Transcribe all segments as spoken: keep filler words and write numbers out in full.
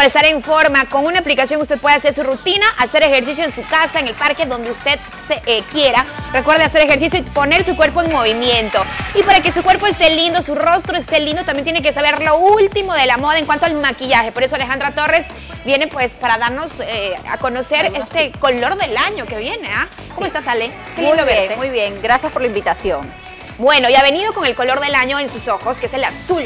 para estar en forma. Con una aplicación usted puede hacer su rutina, hacer ejercicio en su casa, en el parque, donde usted se, eh, quiera. Recuerde hacer ejercicio y poner su cuerpo en movimiento. Y para que su cuerpo esté lindo, su rostro esté lindo, también tiene que saber lo último de la moda en cuanto al maquillaje. Por eso Alejandra Torres viene pues para darnos eh, a conocer algunos este tips. Color del año que viene. ¿Ah? ¿Cómo sí. estás, Ale? Qué lindo verte. Muy bien, muy bien. Gracias por la invitación. Bueno, y ha venido con el color del año en sus ojos, que es el azul,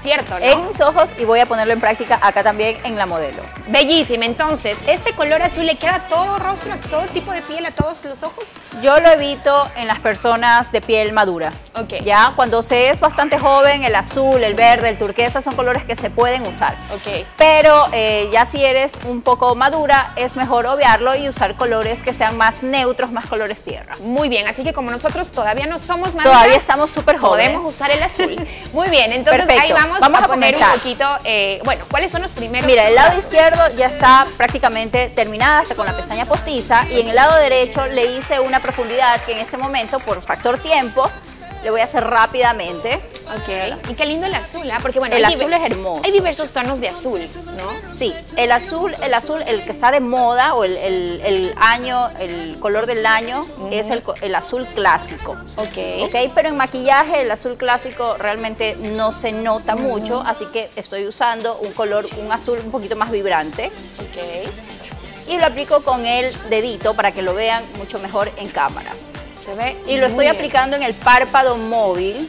¿cierto? ¿No? En mis ojos, y voy a ponerlo en práctica acá también en la modelo. Bellísima. Entonces, ¿este color azul le queda a todo rostro, a todo tipo de piel, a todos los ojos? Yo lo evito en las personas de piel madura. Ok. Ya, cuando se es bastante joven, el azul, el verde, el turquesa son colores que se pueden usar. Ok. Pero eh, ya si eres un poco madura, es mejor obviarlo y usar colores que sean más neutros, más colores tierra. Muy bien, así que como nosotros todavía no somos maduras, todavía estamos súper jóvenes, podemos usar el azul. Muy bien, entonces perfecto. Ahí vamos, vamos a, a poner un poquito, eh, bueno, ¿cuáles son los primeros? Mira, el lado izquierdo ya está prácticamente terminada, hasta con la pestaña postiza, y en el lado derecho le hice una profundidad que en este momento, por factor tiempo, le voy a hacer rápidamente. Ok. Y qué lindo el azul, ¿ah? ¿eh? Porque bueno, el azul es hermoso. Hay diversos tonos de azul, ¿no? Sí. El azul, el azul, el que está de moda o el, el, el año, el color del año mm. es el, el azul clásico. Ok. Ok, pero en maquillaje el azul clásico realmente no se nota mm. mucho, así que estoy usando un color, un azul un poquito más vibrante. Ok. Y lo aplico con el dedito para que lo vean mucho mejor en cámara. Se ve y lo estoy bien. aplicando en el párpado móvil,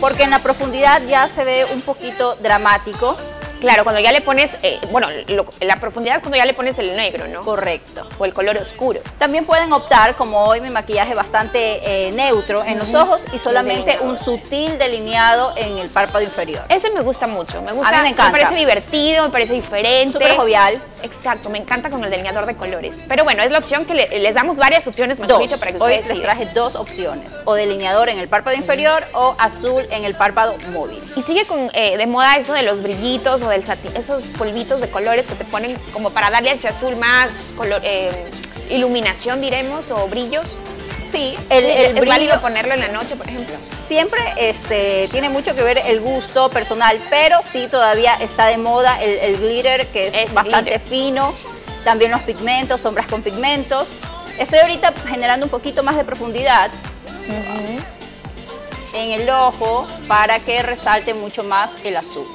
porque en la profundidad ya se ve un poquito dramático. Claro, cuando ya le pones, eh, bueno, lo, la profundidad es cuando ya le pones el negro, ¿no? Correcto. O el color oscuro. También pueden optar, como hoy mi maquillaje bastante eh, neutro en uh-huh. los ojos y solamente delineado. un sutil delineado en el párpado inferior. Ese me gusta mucho, me gusta, a mí me encanta. Me parece divertido, me parece diferente. Súper jovial. Exacto, me encanta con el delineador de colores. Pero bueno, es la opción que le, les damos varias opciones, mejor dicho, para que ustedes hoy les traje dos opciones, o delineador en el párpado uh-huh. inferior o azul en el párpado móvil. Y sigue con, eh, de moda eso de los brillitos, del satín, esos polvitos de colores que te ponen como para darle ese azul más color, eh, iluminación, diremos, o brillos. Sí, el, el, el ¿Es brillo, válido ponerlo en la noche, por ejemplo? Siempre este, tiene mucho que ver el gusto personal, pero sí todavía está de moda el, el glitter, que es, es bastante glitter. fino. También los pigmentos, sombras con pigmentos. Estoy ahorita generando un poquito más de profundidad uh-huh. en el ojo para que resalte mucho más el azul.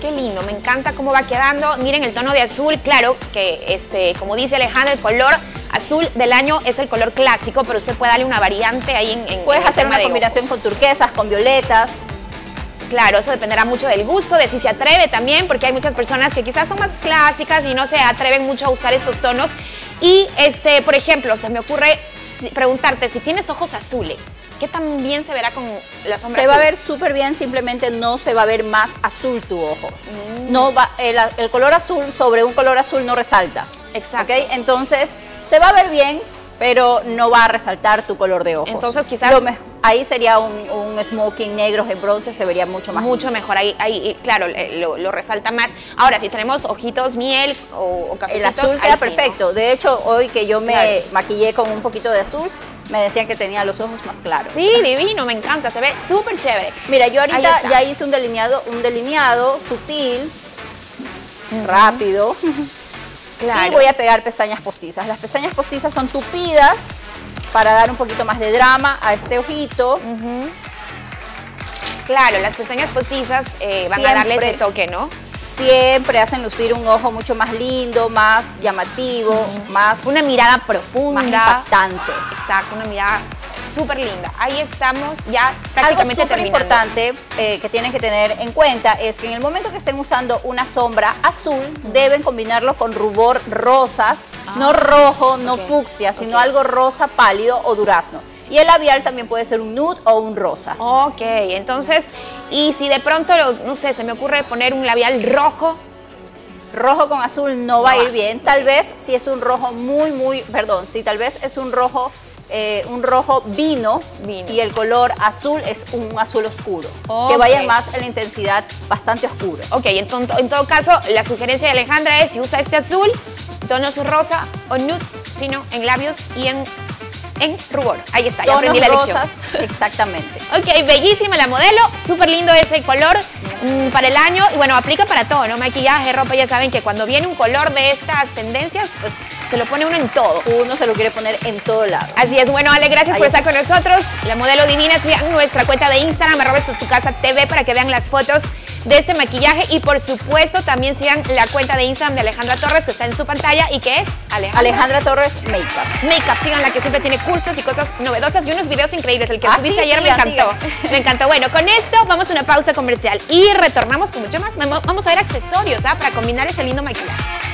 Qué lindo, me encanta cómo va quedando. Miren el tono de azul, claro que este, como dice Alejandra, el color azul del año es el color clásico, pero usted puede darle una variante ahí en, en puedes en hacer una combinación con turquesas, con violetas. Claro, eso dependerá mucho del gusto, de si se atreve también, porque hay muchas personas que quizás son más clásicas y no se atreven mucho a usar estos tonos. Y este, por ejemplo, se me ocurre preguntarte si tienes ojos azules, ¿qué tan bien se verá con la sombra? Se azul? va a ver súper bien, simplemente no se va a ver más azul tu ojo. Mm. No va, el, el color azul sobre un color azul no resalta. Exacto. ¿Okay? Entonces, se va a ver bien, pero no va a resaltar tu color de ojos. Entonces, quizás Lo ahí sería un, un smoking negro en bronce, se vería mucho más Mucho lindo. mejor, ahí, ahí claro, lo, lo resalta más. Ahora, si tenemos ojitos miel o, o cafecitos, el azul queda perfecto. Sí, ¿no? De hecho, hoy que yo me claro. maquillé con un poquito de azul, me decían que tenía los ojos más claros. Sí, divino, me encanta, se ve súper chévere. Mira, yo ahorita ya hice un delineado, un delineado sutil, uh-huh. rápido. Claro. Y voy a pegar pestañas postizas. Las pestañas postizas son tupidas para dar un poquito más de drama a este ojito. Uh-huh. Claro, las pestañas postizas eh, van siempre, a darle ese toque, ¿no? Siempre hacen lucir un ojo mucho más lindo, más llamativo, uh-huh. más... Una mirada profunda. Más impactante. Exacto, una mirada súper linda. Ahí estamos ya prácticamente terminando. Algo súper importante eh, que tienen que tener en cuenta es que en el momento que estén usando una sombra azul, mm. deben combinarlo con rubor rosas, ah, no rojo, okay, no fucsia, sino okay. algo rosa pálido o durazno. Y el labial también puede ser un nude o un rosa. Ok, entonces, y si de pronto, no sé, se me ocurre poner un labial rojo, rojo con azul no, no va a ir bien. Tal vez si es un rojo muy, muy, perdón, si tal vez es un rojo Eh, un rojo vino, vino y el color azul es un azul oscuro, okay. que vaya más en la intensidad bastante oscura. Ok, en, to en todo caso la sugerencia de Alejandra es si usa este azul, tonos rosa o nude, sino en labios y en, en rubor. Ahí está, ya tonos aprendí la rosas, lección. Exactamente. Ok, bellísima la modelo, súper lindo ese color. mmm, para el año, y bueno, aplica para todo, ¿no? Maquillaje, ropa, ya saben que cuando viene un color de estas tendencias, pues se lo pone uno en todo. Uno se lo quiere poner en todo lado. Así es. Bueno, Ale, gracias Ahí por estar con nosotros. La modelo divina, sigan nuestra cuenta de Instagram, arroba esto es tu casa T V, para que vean las fotos de este maquillaje. Y por supuesto, también sigan la cuenta de Instagram de Alejandra Torres, que está en su pantalla, y que es Alejandra, Alejandra Torres Makeup. Makeup, síganla, que siempre tiene cursos y cosas novedosas y unos videos increíbles. El que subiste ah, sí, ayer sí, me encantó. Sí. Me encantó. Bueno, con esto vamos a una pausa comercial y retornamos con mucho más. Vamos a ver accesorios, ¿ah? Para combinar ese lindo maquillaje.